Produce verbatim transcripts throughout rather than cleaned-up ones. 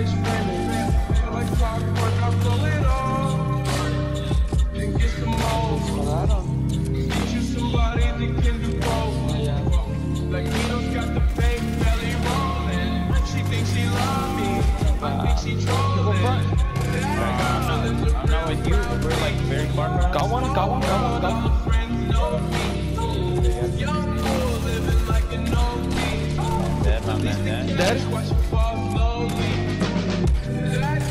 everybody's friendly. Feel like clockwork, I'm going on. Then get some more. Get you somebody that can do both. Like Nino's got the fake belly rolling. She thinks she loves me. I think she trolling. Got one, got one, got one, got one. Friends know me. Young fool living like an old man. Dead, my man, dead. Dead? Watch you fall slowly. Dead.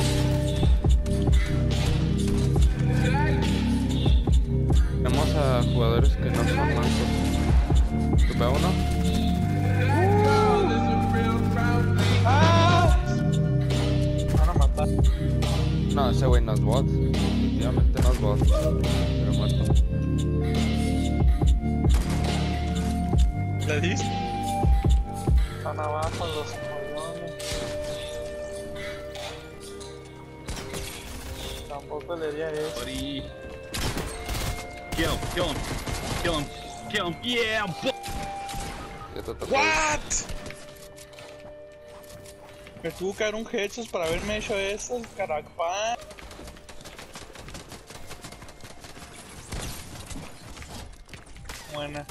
Dead. Tenemos a jugadores que no son blancos. ¿Tuve uno? ¡Ah! Van a matar. No, ese güey no es bot. Definitivamente no es bot. Pero muerto. ¿Le diste? Están abajo los colones. Tampoco le di a eso. Kill him, kill him, kill him, kill him. Yeah, boy. What? Me tuvo que dar un headshot para haberme hecho eso, caracpán. Buena.